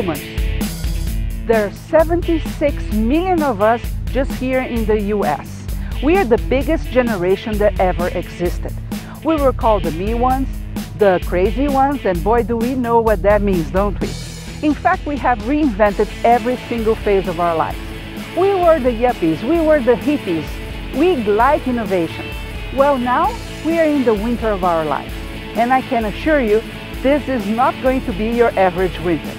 humans. There are 76 million of us just here in the US. We are the biggest generation that ever existed. We were called the me ones, the crazy ones, and boy do we know what that means, don't we? In fact, we have reinvented every single phase of our life. We were the yuppies, we were the hippies, we like innovation. Well, now we are in the winter of our life, and I can assure you this is not going to be your average winter.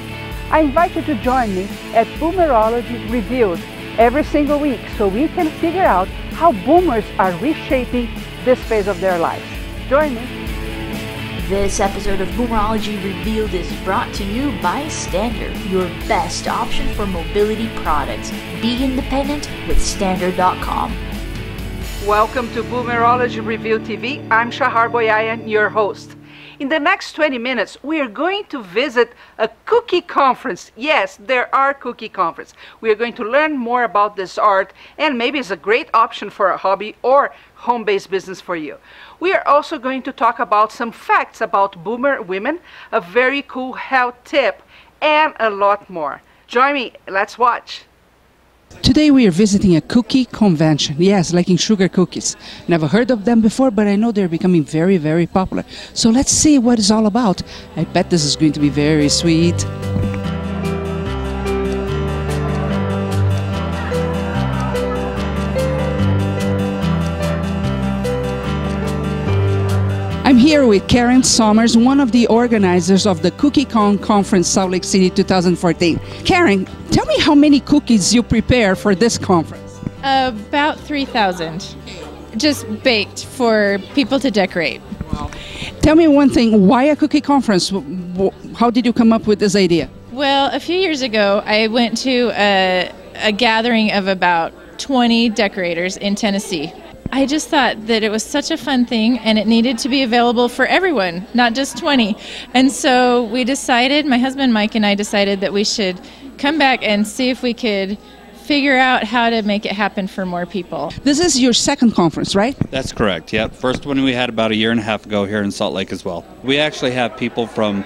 I invite you to join me at Boomerology Revealed every single week so we can figure out how boomers are reshaping this phase of their lives. Join me. This episode of Boomerology Revealed is brought to you by Stander, your best option for mobility products. Be independent with Stander.com. Welcome to Boomerology Revealed TV. I'm Shahar Boyajian, your host. In the next 20 minutes, we are going to visit a cookie conference. Yes, there are cookie conferences. We are going to learn more about this art, and maybe it's a great option for a hobby or home-based business for you. We are also going to talk about some facts about boomer women, a very cool health tip, and a lot more. Join me, let's watch. Today we are visiting a cookie convention. Yes, like in sugar cookies. Never heard of them before, but I know they're becoming very, very popular. So let's see what it's all about. I bet this is going to be very sweet. I'm here with Karen Sommers, one of the organizers of the CookieCon Conference Salt Lake City 2014. Karen, tell me how many cookies you prepare for this conference. About 3,000, just baked for people to decorate. Wow. Tell me one thing, why a cookie conference? How did you come up with this idea? Well, a few years ago, I went to a gathering of about 20 decorators in Tennessee. I just thought that it was such a fun thing and it needed to be available for everyone, not just 20. And so we decided, my husband Mike and I decided that we should come back and see if we could figure out how to make it happen for more people. This is your second conference, right? That's correct, yeah. First one we had about a year and a half ago here in Salt Lake as well. We actually have people from,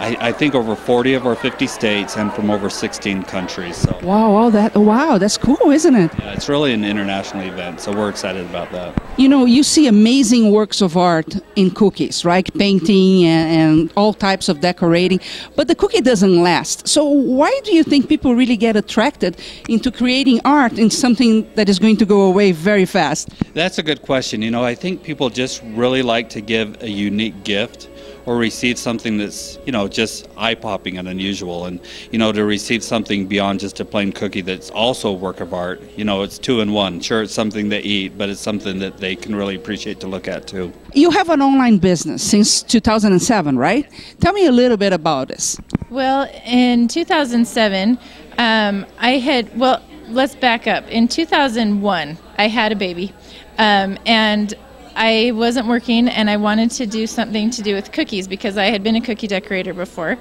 I think, over 40 of our 50 states and from over 16 countries. So. Wow, all that, wow, that's cool, isn't it? Yeah, it's really an international event, so we're excited about that. You know, you see amazing works of art in cookies, right? Painting and all types of decorating, but the cookie doesn't last. So why do you think people really get attracted into creating art in something that is going to go away very fast? That's a good question. You know, I think people just really like to give a unique gift or receive something that's, you know, just eye-popping and unusual, and, you know, to receive something beyond just a plain cookie that's also a work of art. You know, it's two in one. Sure, it's something they eat, but it's something that they can really appreciate to look at too. You have an online business since 2007, right? Tell me a little bit about this. Well, in 2007, let's back up. In 2001, I had a baby, and I wasn't working and I wanted to do something to do with cookies because I had been a cookie decorator before.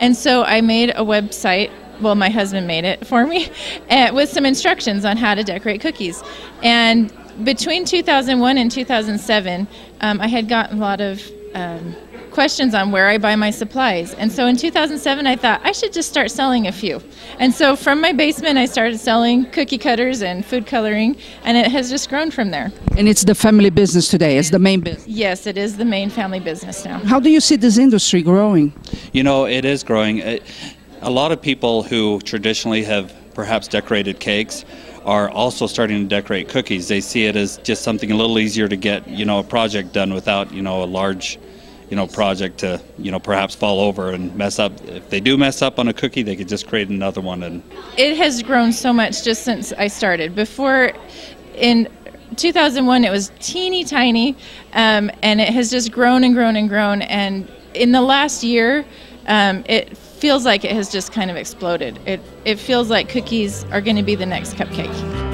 And so I made a website, well, my husband made it for me, with some instructions on how to decorate cookies. And between 2001 and 2007, I had gotten a lot of questions on where I buy my supplies. And so in 2007, I thought I should just start selling a few. And so from my basement, I started selling cookie cutters and food coloring, and it has just grown from there. And it's the family business today. It's the main business. Yes, it is the main family business now. How do you see this industry growing? You know, it is growing. A lot of people who traditionally have perhaps decorated cakes are also starting to decorate cookies. They see it as just something a little easier to get, you know, a project done without, you know, a large, you know, project to, you know, perhaps fall over and mess up. If they do mess up on a cookie, they could just create another one. And it has grown so much just since I started. Before, in 2001, it was teeny tiny, and it has just grown and grown and grown. And in the last year, it feels like it has just kind of exploded. It feels like cookies are going to be the next cupcake.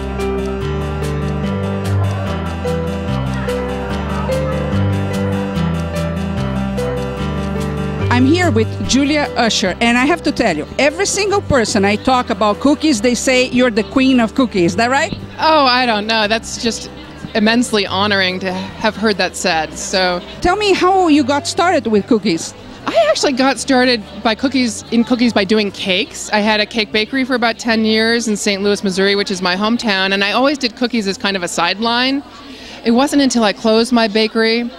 I'm here with Julia Usher, and I have to tell you, every single person I talk about cookies, they say you're the queen of cookies. Is that right? Oh, I don't know. That's just immensely honoring to have heard that said. So, tell me how you got started with cookies. I actually got started in cookies by doing cakes. I had a cake bakery for about 10 years in St. Louis, Missouri, which is my hometown, and I always did cookies as kind of a sideline. It wasn't until I closed my bakery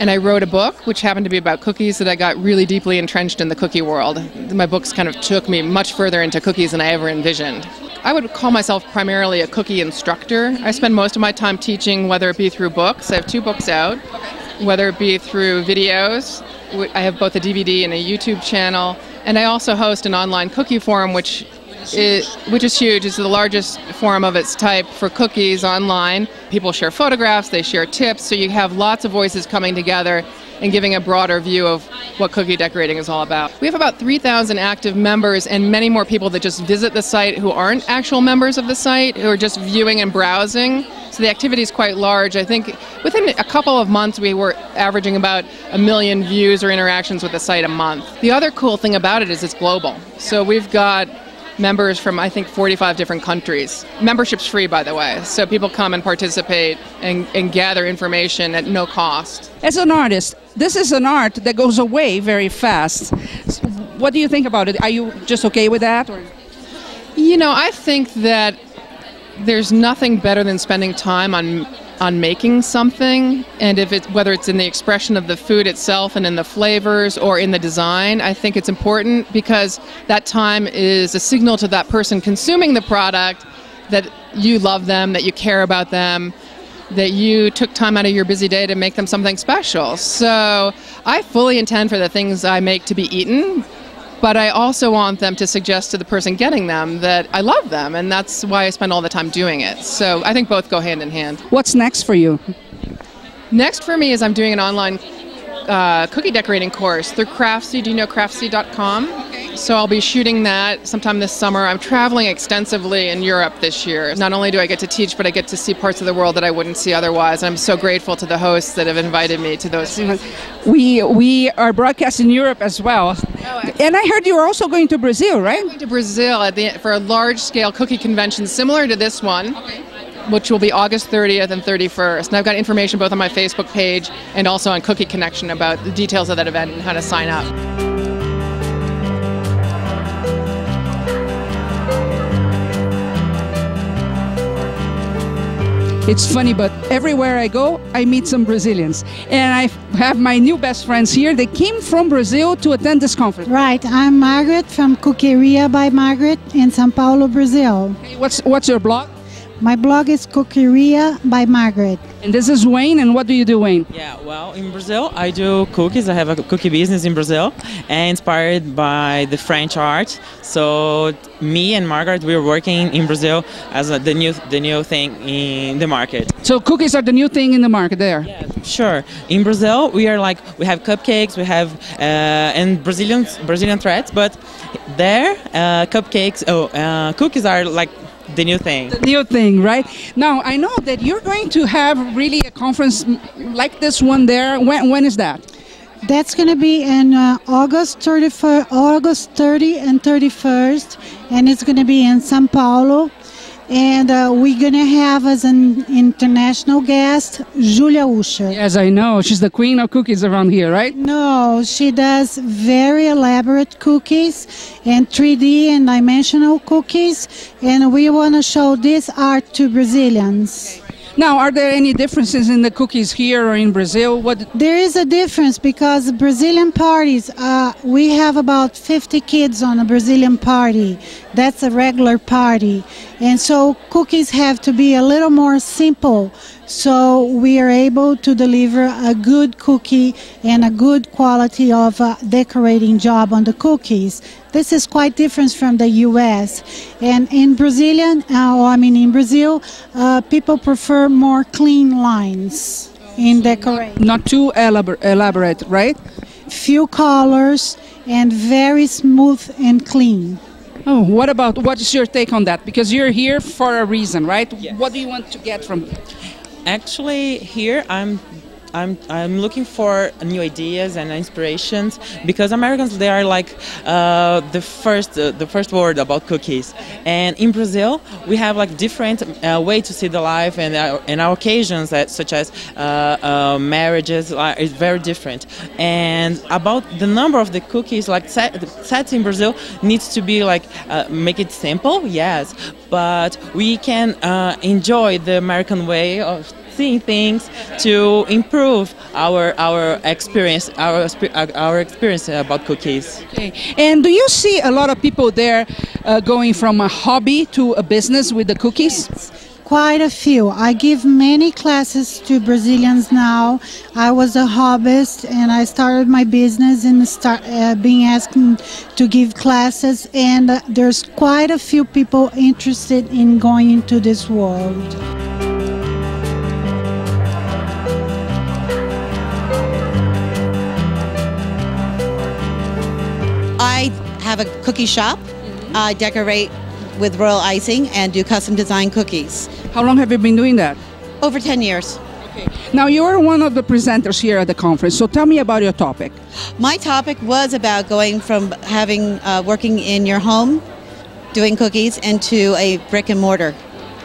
and I wrote a book, which happened to be about cookies, that I got really deeply entrenched in the cookie world. My books kind of took me much further into cookies than I ever envisioned. I would call myself primarily a cookie instructor. I spend most of my time teaching, whether it be through books — I have 2 books out — whether it be through videos. I have both a DVD and a YouTube channel, and I also host an online cookie forum, which is huge. It's the largest forum of its type for cookies online. People share photographs, they share tips, so you have lots of voices coming together and giving a broader view of what cookie decorating is all about. We have about 3,000 active members and many more people that just visit the site who aren't actual members of the site, who are just viewing and browsing. So the activity is quite large. I think within a couple of months we were averaging about 1 million views or interactions with the site a month. The other cool thing about it is it's global. So we've got members from, I think, 45 different countries. Membership's free, by the way, so people come and participate and gather information at no cost. As an artist, this is an art that goes away very fast. So what do you think about it? Are you just okay with that? Or? You know, I think that there's nothing better than spending time on making something, and if it's, whether it's in the expression of the food itself and in the flavors or in the design, I think it's important because that time is a signal to that person consuming the product that you love them, that you care about them, that you took time out of your busy day to make them something special. So I fully intend for the things I make to be eaten, but I also want them to suggest to the person getting them that I love them, and that's why I spend all the time doing it. So I think both go hand in hand. What's next for you? Next for me is I'm doing an online cookie decorating course through Craftsy. Do you know Craftsy.com? Okay. So I'll be shooting that sometime this summer. I'm traveling extensively in Europe this year. Not only do I get to teach, but I get to see parts of the world that I wouldn't see otherwise. I'm so grateful to the hosts that have invited me to those. We are broadcast in Europe as well. Oh, and I heard you were also going to Brazil, right? I'm going to Brazil for a large-scale cookie convention similar to this one. Okay. Which will be August 30th and 31st. And I've got information both on my Facebook page and also on Cookie Connection about the details of that event and how to sign up. It's funny, but everywhere I go, I meet some Brazilians. And I have my new best friends here. They came from Brazil to attend this conference. Right, I'm Margaret from Coqueria by Margaret in São Paulo, Brazil. Hey, what's your blog? My blog is Coqueria by Margaret. And this is Wayne, and what do you do, Wayne? Yeah, well, in Brazil I do cookies. I have a cookie business in Brazil, and inspired by the French art. So me and Margaret, we're working in Brazil as the new thing in the market. So cookies are the new thing in the market there? Yeah, sure. In Brazil we are like, we have cupcakes, we have and Brazilian threads, but there cookies are like the new thing. The new thing, right? Now, I know that you're going to have really a conference like this one there. When is that? That's going to be in August 30 and 31st, and it's going to be in São Paulo. And we're going to have as an international guest, Julia Usher. Yes, I know. She's the queen of cookies around here, right? No, she does very elaborate cookies and 3D and dimensional cookies. And we want to show this art to Brazilians. Okay. Now, are there any differences in the cookies here or in Brazil? There is a difference because Brazilian parties, we have about 50 kids on a Brazilian party. That's a regular party. And so cookies have to be a little more simple, so we are able to deliver a good cookie and a good quality of decorating job on the cookies. This is quite different from the U.S. And in Brazil, people prefer more clean lines in decorating. Not too elaborate, right? Few colors and very smooth and clean. Oh, what is your take on that? Because you're here for a reason, right? Yes. What do you want to get from it? Actually, here I'm I'm looking for new ideas and inspirations, because Americans, they are like the first word about cookies, and in Brazil we have like different way to see the life, and our occasions that, such as marriages, is very different. And about the number of the cookies, like sets in Brazil needs to be like make it simple, yes, but we can enjoy the American way of seeing things to improve our experience about cookies. Okay. And do you see a lot of people there going from a hobby to a business with the cookies? Quite a few. I give many classes to Brazilians now. I was a hobbyist and I started my business and start being asked to give classes, and there's quite a few people interested in going into this world. I have a cookie shop. I decorate with royal icing and do custom design cookies. How long have you been doing that? Over 10 years. Okay. Now, you're one of the presenters here at the conference, so tell me about your topic. My topic was about going from having working in your home, doing cookies, into a brick and mortar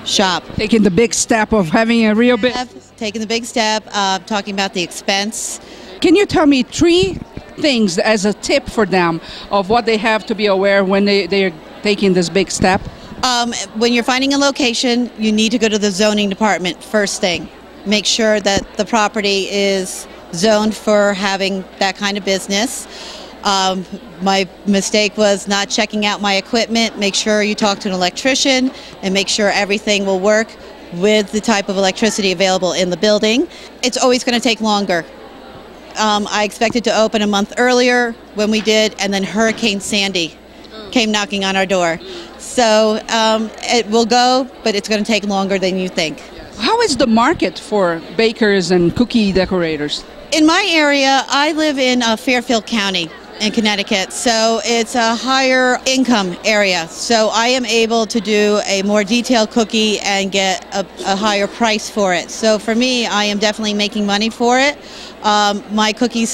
shop. Taking the big step of having a real business. Taking the big step, talking about the expense. Can you tell me three things as a tip for them of what they have to be aware when they're taking this big step? When you're finding a location, you need to go to the zoning department first thing. Make sure that the property is zoned for having that kind of business. My mistake was not checking out my equipment. Make sure you talk to an electrician and make sure everything will work with the type of electricity available in the building. It's always going to take longer. I expected to open a month earlier when we did, and then Hurricane Sandy came knocking on our door. So it will go, but it's going to take longer than you think. How is the market for bakers and cookie decorators? In my area, I live in Fairfield County in Connecticut, so it's a higher income area. So I am able to do a more detailed cookie and get a higher price for it. So for me, I am definitely making money for it. My cookies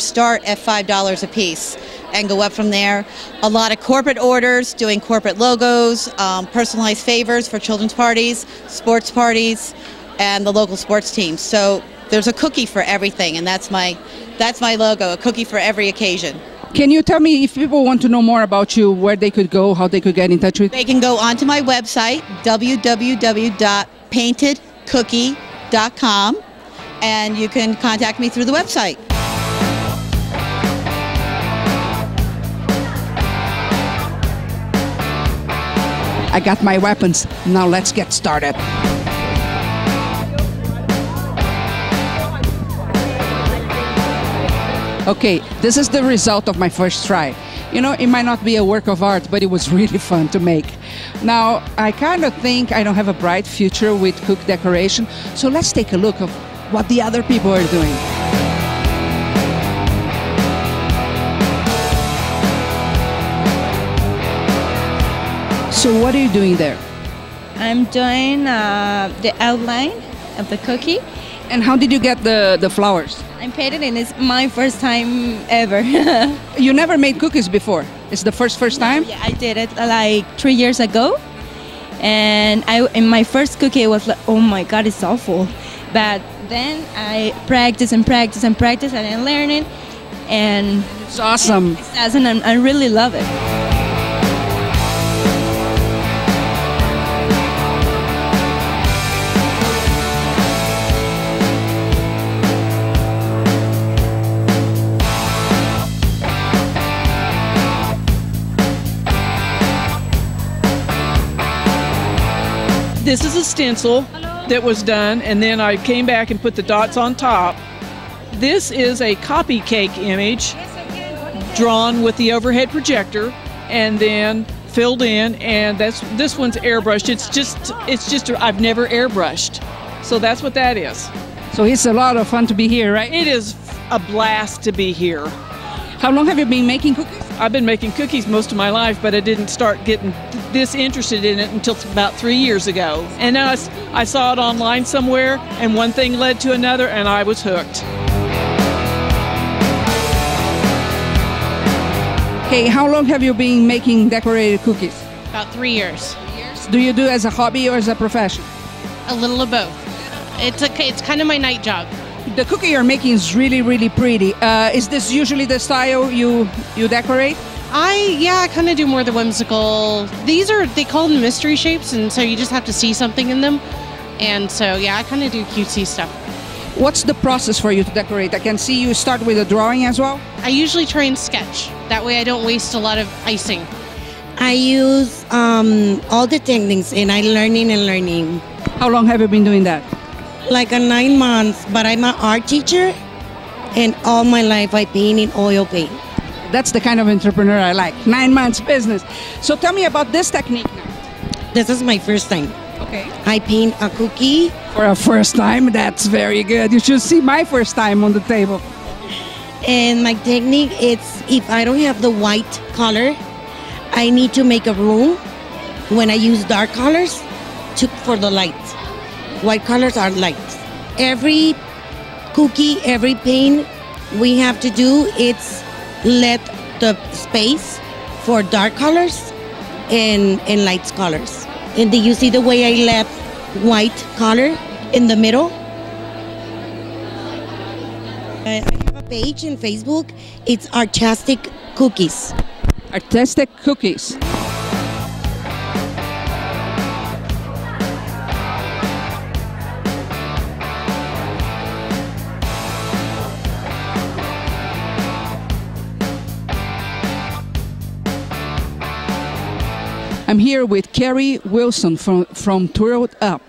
start at $5 a piece and go up from there. A lot of corporate orders, doing corporate logos, personalized favors for children's parties, sports parties, and the local sports teams. So there's a cookie for everything, and that's my logo, a cookie for every occasion. Can you tell me, if people want to know more about you, where they could go, how they could get in touch with you? They can go onto my website, www.paintedcookie.com, and you can contact me through the website. I got my weapons, now let's get started. Okay, this is the result of my first try. You know, it might not be a work of art, but it was really fun to make. Now, I kind of think I don't have a bright future with cookie decoration, so let's take a look at what the other people are doing. So what are you doing there? I'm doing the outline of the cookie. And how did you get the flowers? I made it, and it's my first time ever. You never made cookies before? It's the first time? Yeah, I did it like 3 years ago. And in my first cookie, I was like, oh my God, it's awful. But then I practiced and practiced and practiced, and I learned it. And it's awesome. It's awesome, and I really love it. This is a stencil that was done, and then I came back and put the dots on top. This is a copy cake image drawn with the overhead projector and then filled in, and this one's airbrushed. It's just I've never airbrushed. So that's what that is. So it's a lot of fun to be here, right? It is a blast to be here. How long have you been making cookies? I've been making cookies most of my life, but I didn't start getting this interested in it until about 3 years ago. And then I saw it online somewhere, and one thing led to another, and I was hooked. Okay, how long have you been making decorated cookies? About 3 years. Do you do it as a hobby or as a profession? A little of both. It's kind of my night job. The cookie you're making is really, really pretty. Is this usually the style you decorate? I kind of do more the whimsical. These are, they call them mystery shapes, and so you just have to see something in them. And so, yeah, I kind of do cutesy stuff. What's the process for you to decorate? I can see you start with a drawing as well. I usually try and sketch. That way I don't waste a lot of icing. I use all the techniques, and I'm learning and learning. How long have you been doing that? Like 9 months, but I'm an art teacher, and all my life I paint in oil paint. That's the kind of entrepreneur I like. 9 months business. So tell me about this technique. This is my first time. Okay. I paint a cookie. For a first time, that's very good. You should see my first time on the table. And my technique is, if I don't have the white color, I need to make a room when I use dark colors for the light. White colors are light. Every cookie, every paint we have to do, it's let the space for dark colors and light colors. And do you see the way I left white color in the middle? I have a page in Facebook. It's Artistic Cookies. Artistic Cookies. I'm here with Carrie Wilson from Twirled Up.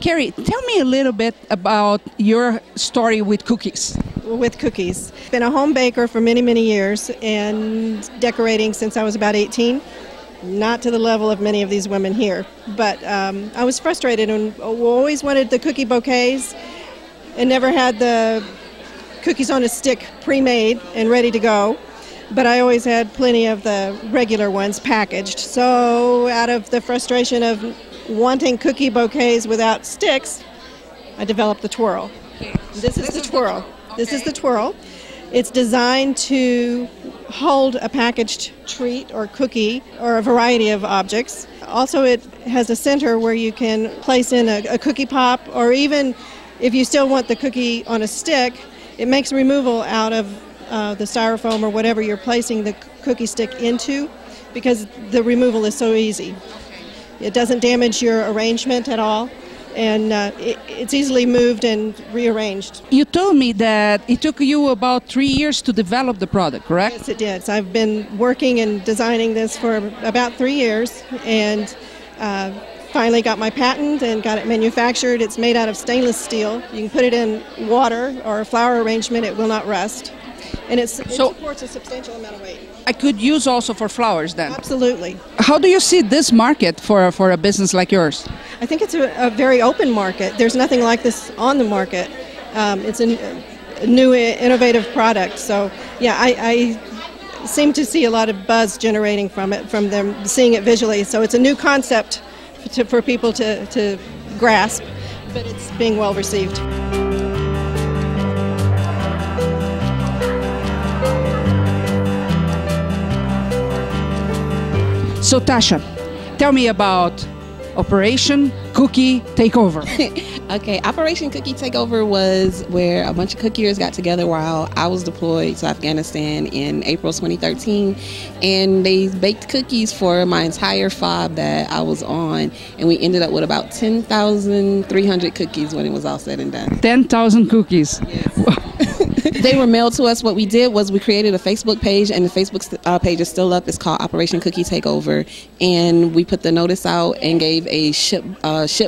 Carrie, tell me a little bit about your story with cookies. With cookies. I've been a home baker for many, many years and decorating since I was about 18. Not to the level of many of these women here, but I was frustrated and always wanted the cookie bouquets and never had the cookies on a stick pre-made and ready to go. But I always had plenty of the regular ones packaged. So out of the frustration of wanting cookie bouquets without sticks, I developed the twirl. This is the twirl. Okay. This is the twirl. It's designed to hold a packaged treat or cookie or a variety of objects. Also, it has a center where you can place in a cookie pop, or even if you still want the cookie on a stick, it makes removal out of the styrofoam or whatever you're placing the cookie stick into, because the removal is so easy. It doesn't damage your arrangement at all, and it's easily moved and rearranged. You told me that it took you about 3 years to develop the product, correct? Yes, it did. So I've been working and designing this for about 3 years, and finally got my patent and got it manufactured. It's made out of stainless steel. You can put it in water or a flower arrangement. It will not rust. And it supports a substantial amount of weight. I could use also for flowers then? Absolutely. How do you see this market for a business like yours? I think it's a very open market. There's nothing like this on the market. It's a new innovative product. So yeah, I seem to see a lot of buzz generating from it, from them seeing it visually. So it's a new concept for people to grasp, but it's being well received. So Tasha, tell me about Operation Cookie Takeover. Okay, Operation Cookie Takeover was where a bunch of cookiers got together while I was deployed to Afghanistan in April 2013, and they baked cookies for my entire FOB that I was on, and we ended up with about 10,300 cookies when it was all said and done. 10,000 cookies. Yes. They were mailed to us. What we did was we created a Facebook page, and the Facebook page is still up. It's called Operation Cookie Takeover, and we put the notice out and gave a ship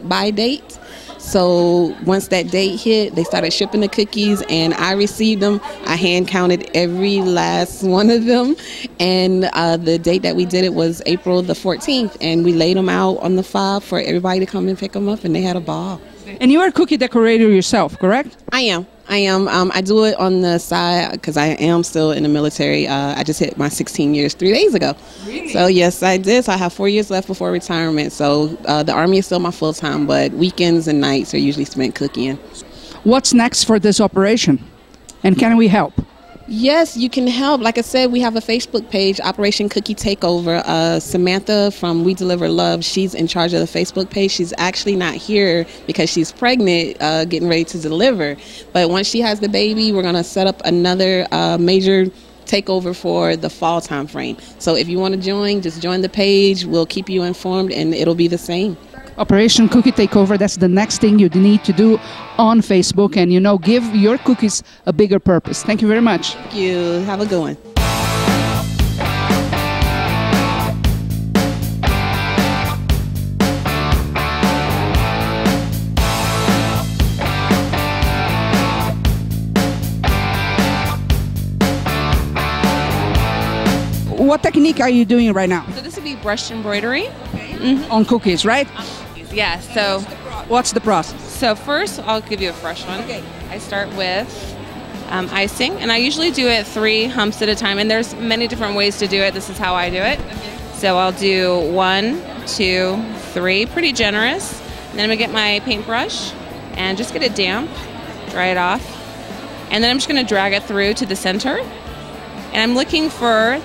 by date. So once that date hit, they started shipping the cookies, and I received them. I hand counted every last one of them, and the date that we did it was April the 14th, and we laid them out on the FOB for everybody to come and pick them up, and they had a ball. And you are a cookie decorator yourself, correct? I am. I do it on the side because I am still in the military. I just hit my 16 years 3 days ago. Really? So yes, I did. So I have 4 years left before retirement. So the Army is still my full time, but weekends and nights are usually spent cooking. What's next for this operation? And can we help? Yes, you can help. Like I said, we have a Facebook page, Operation Cookie Takeover. Samantha from We Deliver Love, she's in charge of the Facebook page. She's actually not here because she's pregnant, getting ready to deliver. But once she has the baby, we're going to set up another major takeover for the fall time frame. So if you want to join, just join the page. We'll keep you informed and it'll be the same. Operation Cookie Takeover, that's the next thing you need to do on Facebook, and, you know, give your cookies a bigger purpose. Thank you very much. Thank you. Have a good one. What technique are you doing right now? So this would be brushed embroidery. Okay. Mm-hmm. On cookies, right? Yeah, so what's the process? So first, I'll give you a fresh one. Okay. I start with icing, and I usually do it 3 humps at a time, and there's many different ways to do it. This is how I do it. Okay. So I'll do 1, 2, 3, pretty generous. And then I'm gonna get my paintbrush and just get it damp, dry it off. And then I'm just gonna drag it through to the center. And I'm looking for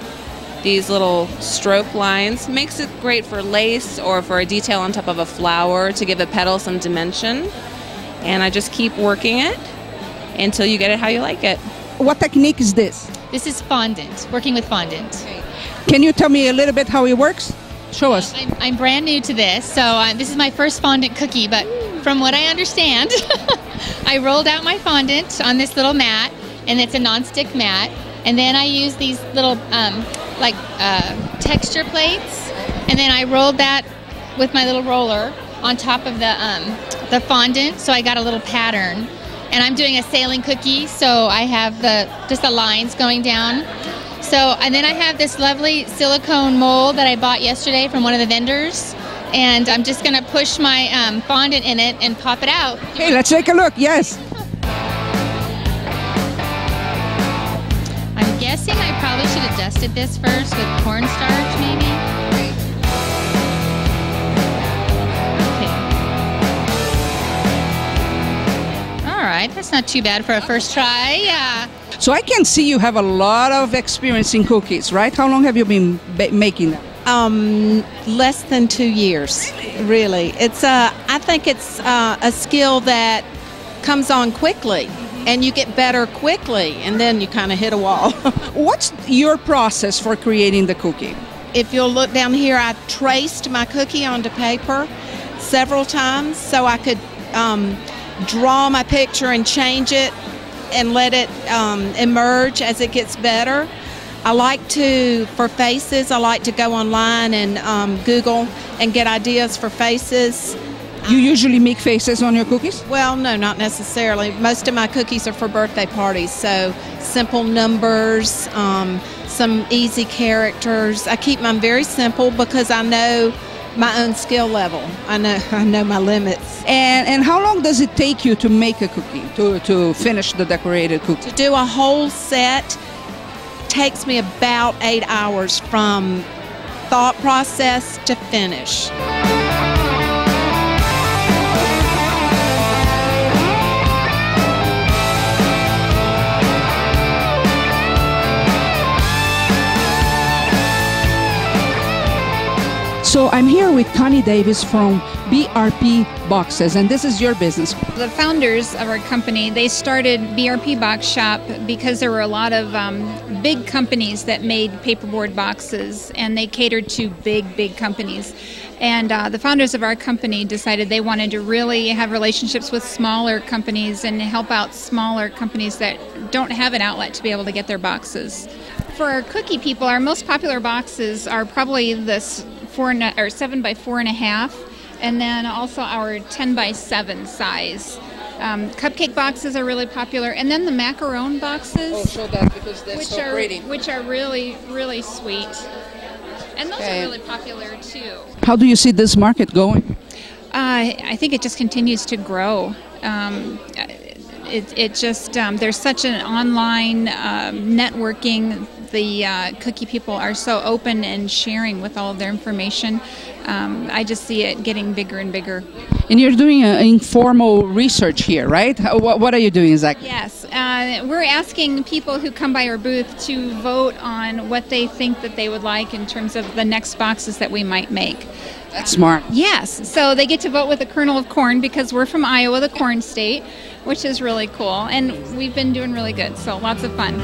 these little stroke lines. Makes it great for lace or for a detail on top of a flower to give a petal some dimension. And I just keep working it until you get it how you like it. What technique is this? This is fondant, working with fondant. Okay. Can you tell me a little bit how it works? Show us. I'm brand new to this, so this is my first fondant cookie, but from what I understand, I rolled out my fondant on this little mat, and it's a non-stick mat, and then I use these little texture plates, and then I rolled that with my little roller on top of the fondant, so I got a little pattern. And I'm doing a sailing cookie, so I have just the lines going down. So, and then I have this lovely silicone mold that I bought yesterday from one of the vendors, and I'm just gonna push my fondant in it and pop it out. Hey, let's take a look. Yes. Guessing I probably should have dusted this first with cornstarch, maybe. Right. Okay. All right, that's not too bad for a first try. Yeah. So I can see you have a lot of experience in cookies, right? How long have you been making them? Less than 2 years. Really, it's I think it's a skill that comes on quickly. And you get better quickly, and then you kind of hit a wall. What's your process for creating the cookie? If you'll look down here, I traced my cookie onto paper several times so I could draw my picture and change it and let it emerge as it gets better. I like to, for faces, I like to go online and Google and get ideas for faces. You usually make faces on your cookies? Well, no, not necessarily. Most of my cookies are for birthday parties, so simple numbers, some easy characters. I keep mine very simple because I know my own skill level. I know my limits. And how long does it take you to make a cookie, to finish the decorated cookie? To do a whole set takes me about 8 hours from thought process to finish. So I'm here with Connie Davis from BRP Boxes, and this is your business. The founders of our company, they started BRP Box Shop because there were a lot of big companies that made paperboard boxes, and they catered to big companies. And the founders of our company decided they wanted to really have relationships with smaller companies and help out smaller companies that don't have an outlet to be able to get their boxes. For our cookie people, our most popular boxes are probably this 7 by 4.5, and then also our 10 by 7 size. Cupcake boxes are really popular, and then the macaron boxes, which are really sweet, and those are really popular too. How do you see this market going? I think it just continues to grow. There's such an online networking. The cookie people are so open and sharing with all of their information. I just see it getting bigger and bigger. And you're doing informal research here, right? What are you doing exactly? Yes, we're asking people who come by our booth to vote on what they think that they would like in terms of the next boxes that we might make. That's smart. Yes, so they get to vote with a kernel of corn because we're from Iowa, the corn state, which is really cool. And we've been doing really good, so lots of fun.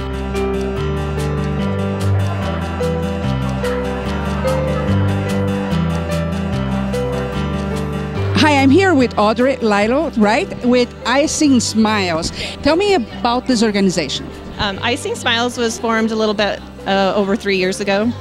Hi, I'm here with Audrey Lilo, right, with Icing Smiles. Tell me about this organization. Icing Smiles was formed a little bit over 3 years ago,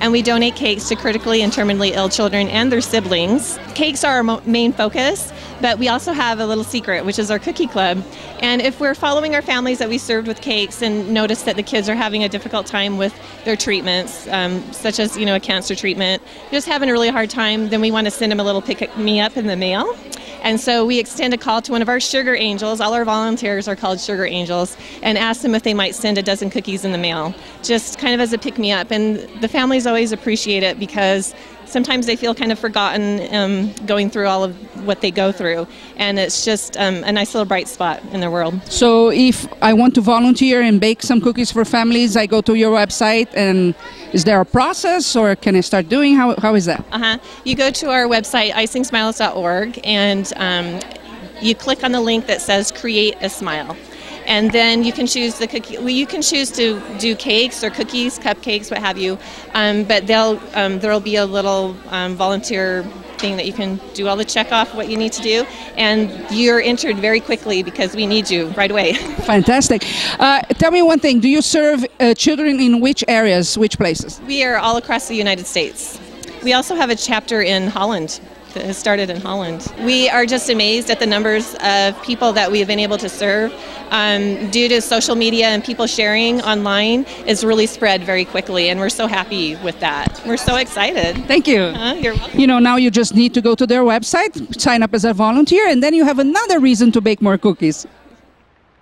and we donate cakes to critically and terminally ill children and their siblings. Cakes are our main focus, but we also have a little secret, which is our cookie club. And if we're following our families that we served with cakes and notice that the kids are having a difficult time with their treatments, such as, you know, a cancer treatment, just having a really hard time, then we want to send them a little pick-me-up in the mail. And so we extend a call to one of our sugar angels. All our volunteers are called sugar angels, and ask them if they might send a dozen cookies in the mail, just kind of as a pick-me-up. And the families always appreciate it because sometimes they feel kind of forgotten going through all of what they go through. And it's just a nice little bright spot in their world. So if I want to volunteer and bake some cookies for families, I go to your website, and is there a process, or can I start doing? How is that? You go to our website, icingsmiles.org, and you click on the link that says Create a Smile. And then you can choose the cookie. Well, you can choose to do cakes or cookies, cupcakes, what have you. But there'll be a little volunteer thing that you can do all the check off what you need to do, and you're entered very quickly because we need you right away. Fantastic. Tell me one thing. Do you serve children in which areas, which places? We are all across the United States. We also have a chapter in Holland. That has started in Holland. We are just amazed at the numbers of people that we have been able to serve. Due to social media and people sharing online, it's really spread very quickly, and we're so happy with that. We're so excited. Thank you. You're welcome. You know, now you just need to go to their website, sign up as a volunteer, and then you have another reason to bake more cookies.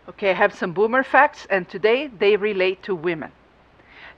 Okay, I have some boomer facts, and today they relate to women.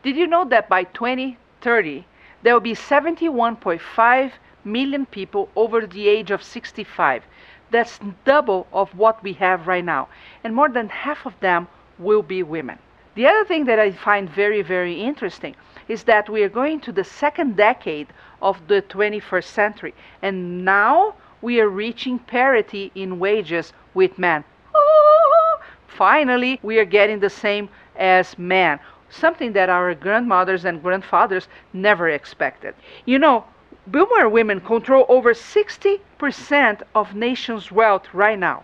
Did you know that by 2030, there will be 71.5 million people over the age of 65. That's double of what we have right now. And more than half of them will be women. The other thing that I find very, very interesting is that we are going to the second decade of the 21st century. And now we are reaching parity in wages with men. Oh, finally, we are getting the same as men. Something that our grandmothers and grandfathers never expected. You know, Boomer women control over 60% of nation's wealth right now.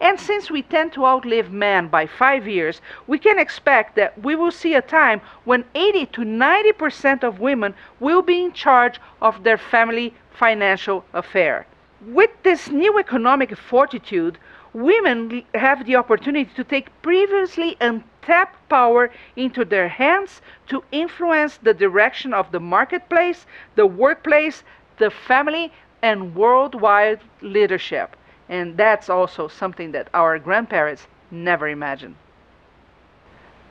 And since we tend to outlive men by 5 years, we can expect that we will see a time when 80 to 90% of women will be in charge of their family financial affair. With this new economic fortitude, women have the opportunity to take previously untapped power into their hands to influence the direction of the marketplace, the workplace, the family, and worldwide leadership. And that's also something that our grandparents never imagined.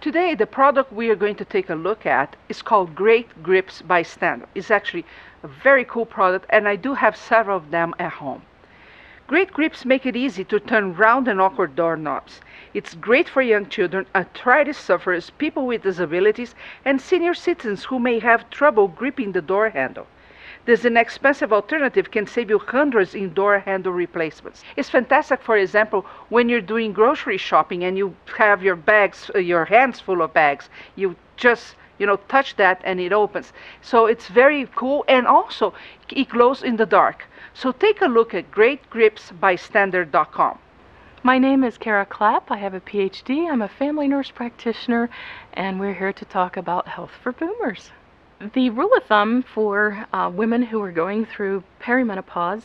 Today, the product we are going to take a look at is called Great Grips by Stander. It's actually a very cool product, and I do have several of them at home. Great Grips make it easy to turn round and awkward doorknobs. It's great for young children, arthritis sufferers, people with disabilities, and senior citizens who may have trouble gripping the door handle. This inexpensive alternative can save you hundreds in door handle replacements. It's fantastic, for example, when you're doing grocery shopping and you have your bags, your hands full of bags. You just, you know, touch that and it opens. So it's very cool, and also it glows in the dark. So take a look at Great Grips by Stander.com. My name is Kara Clapp. I have a PhD. I'm a family nurse practitioner, and we're here to talk about health for boomers. The rule of thumb for women who are going through perimenopause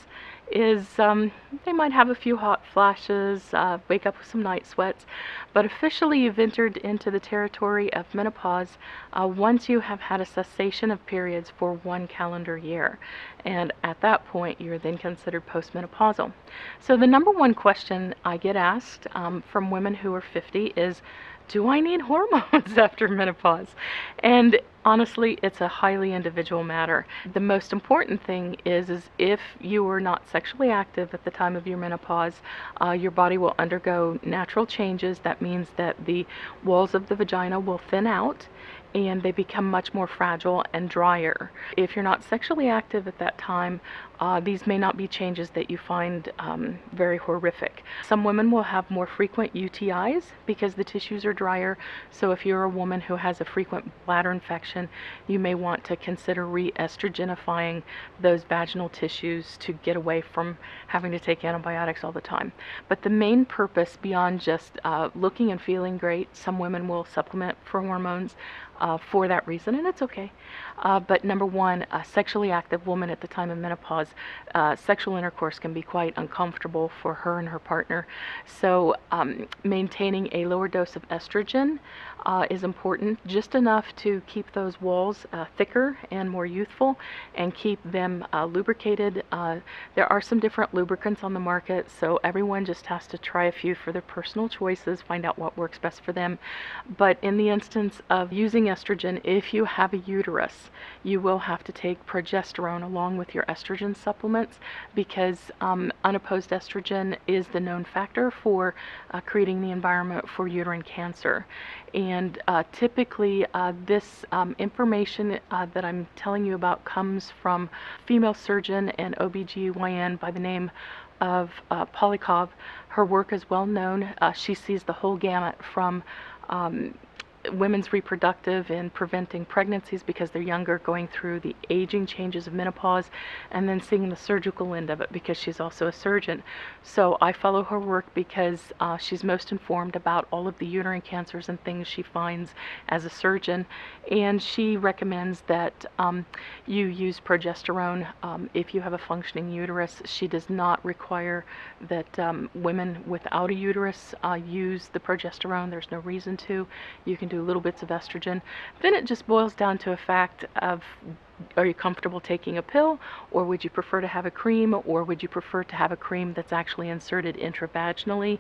is they might have a few hot flashes, wake up with some night sweats, but officially you've entered into the territory of menopause once you have had a cessation of periods for 1 calendar year. And at that point, you're then considered postmenopausal. So the #1 question I get asked from women who are 50 is, do I need hormones after menopause? And honestly, it's a highly individual matter. The most important thing is if you were not sexually active at the time of your menopause, your body will undergo natural changes. That means that the walls of the vagina will thin out and they become much more fragile and drier. If you're not sexually active at that time, these may not be changes that you find very horrific. Some women will have more frequent UTIs because the tissues are drier. So if you're a woman who has a frequent bladder infection, you may want to consider re-estrogenifying those vaginal tissues to get away from having to take antibiotics all the time. But the main purpose, beyond just looking and feeling great, some women will supplement for hormones for that reason, and it's okay. But #1, a sexually active woman at the time of menopause, sexual intercourse can be quite uncomfortable for her and her partner. So maintaining a lower dose of estrogen is important, just enough to keep those walls thicker and more youthful and keep them lubricated. There are some different lubricants on the market, so everyone just has to try a few for their personal choices, find out what works best for them. But in the instance of using estrogen, if you have a uterus, you will have to take progesterone along with your estrogen supplements, because unopposed estrogen is the known factor for creating the environment for uterine cancer. And typically this information that I'm telling you about comes from female surgeon and OBGYN by the name of Polykov. Her work is well known. She sees the whole gamut from women's reproductive and preventing pregnancies because they're younger, going through the aging changes of menopause, and then seeing the surgical end of it because she's also a surgeon. So I follow her work because she's most informed about all of the uterine cancers and things she finds as a surgeon, and she recommends that you use progesterone if you have a functioning uterus. She does not require that women without a uterus use the progesterone. There's no reason to. You can do little bits of estrogen. Then it just boils down to a fact of, are you comfortable taking a pill, or would you prefer to have a cream, or would you prefer to have a cream that's actually inserted intravaginally?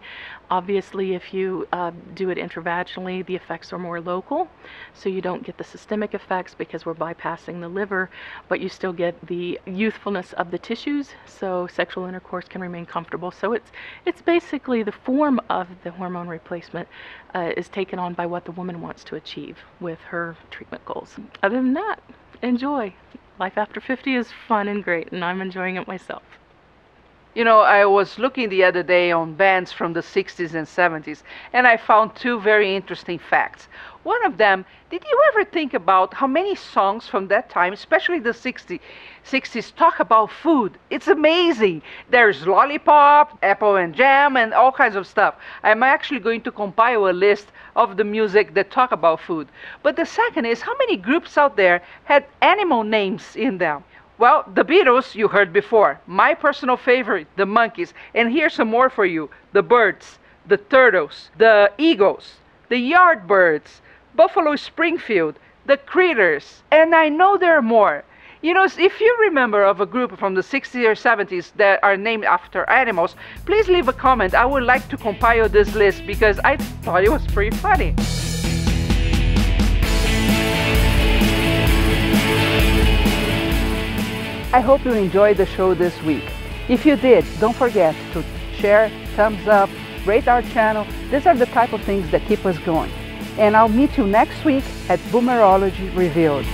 Obviously, if you do it intravaginally, the effects are more local, so you don't get the systemic effects because we're bypassing the liver, but you still get the youthfulness of the tissues, so sexual intercourse can remain comfortable. So it's basically the form of the hormone replacement is taken on by what the woman wants to achieve with her treatment goals. Other than that, enjoy. Life after 50 is fun and great, and I'm enjoying it myself. You know, I was looking the other day on bands from the 60s and 70s, and I found 2 very interesting facts. One of them, did you ever think about how many songs from that time, especially the 60s, talk about food? It's amazing. There's Lollipop, Apple and Jam, and all kinds of stuff. I'm actually going to compile a list of the music that talk about food. But the second is, how many groups out there had animal names in them? Well, the Beatles, you heard before. My personal favorite, the Monkees. And here's some more for you. The Birds, the Turtles, the Eagles, the Yardbirds, Buffalo Springfield, the Critters. And I know there are more. You know, if you remember of a group from the 60s or 70s that are named after animals, please leave a comment. I would like to compile this list because I thought it was pretty funny. I hope you enjoyed the show this week. If you did, don't forget to share, thumbs up, rate our channel. These are the type of things that keep us going. And I'll meet you next week at Boomerology Revealed.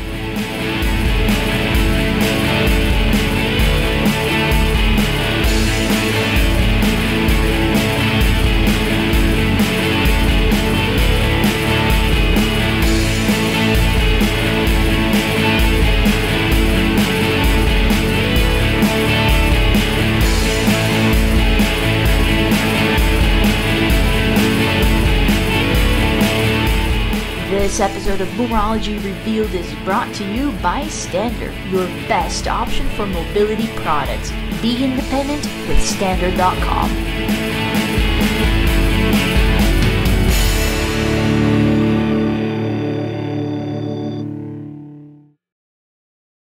This episode of Boomerology Revealed is brought to you by Stander, your best option for mobility products. Be independent with Stander.com.